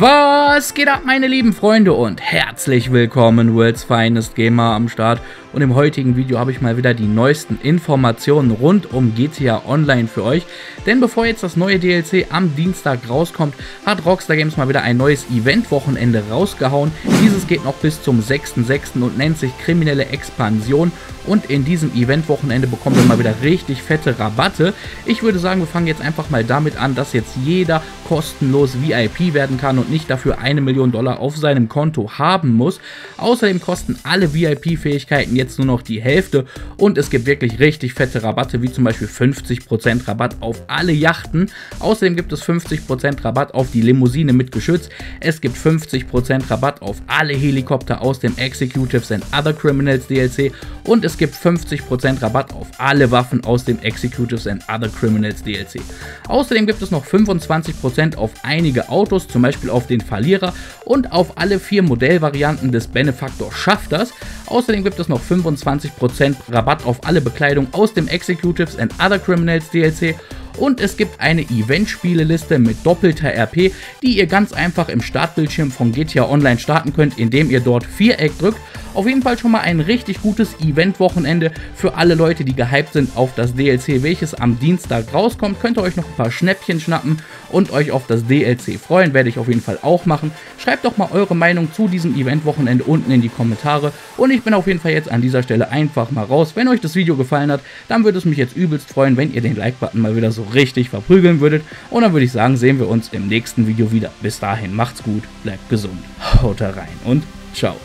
Was geht ab, meine lieben Freunde, und herzlich willkommen, World's Finest Gamer am Start. Und im heutigen Video habe ich mal wieder die neuesten Informationen rund um GTA Online für euch. Denn bevor jetzt das neue DLC am Dienstag rauskommt, hat Rockstar Games mal wieder ein neues Event-Wochenende rausgehauen. Dieses geht noch bis zum 6.6. und nennt sich Kriminelle Expansion. Und in diesem Event-Wochenende bekommen wir mal wieder richtig fette Rabatte. Ich würde sagen, wir fangen jetzt einfach mal damit an, dass jetzt jeder kostenlos VIP werden kann und nicht dafür $1 Million auf seinem Konto haben muss. Außerdem kosten alle VIP-Fähigkeiten jetzt nur noch die Hälfte und es gibt wirklich richtig fette Rabatte, wie zum Beispiel 50% Rabatt auf alle Yachten. Außerdem gibt es 50% Rabatt auf die Limousine mit Geschütz. Es gibt 50% Rabatt auf alle Helikopter aus dem Executives and Other Criminals DLC und es gibt 50% Rabatt auf alle Waffen aus dem Executives and Other Criminals DLC. Außerdem gibt es noch 25% auf einige Autos, zum Beispiel auf den Verlierer und auf alle 4 Modellvarianten des Benefactor Schafters. Außerdem gibt es noch 25% Rabatt auf alle Bekleidung aus dem Executives and Other Criminals DLC. Und es gibt eine Event-Spieleliste mit doppelter RP, die ihr ganz einfach im Startbildschirm von GTA Online starten könnt, indem ihr dort Viereck drückt. Auf jeden Fall schon mal ein richtig gutes Event-Wochenende für alle Leute, die gehypt sind auf das DLC, welches am Dienstag rauskommt. Könnt ihr euch noch ein paar Schnäppchen schnappen und euch auf das DLC freuen, werde ich auf jeden Fall auch machen. Schreibt doch mal eure Meinung zu diesem Event-Wochenende unten in die Kommentare und ich bin auf jeden Fall jetzt an dieser Stelle einfach mal raus. Wenn euch das Video gefallen hat, dann würde es mich jetzt übelst freuen, wenn ihr den Like-Button mal wieder so richtig verprügeln würdet, und dann würde ich sagen, sehen wir uns im nächsten Video wieder. Bis dahin, macht's gut, bleibt gesund, haut rein und ciao.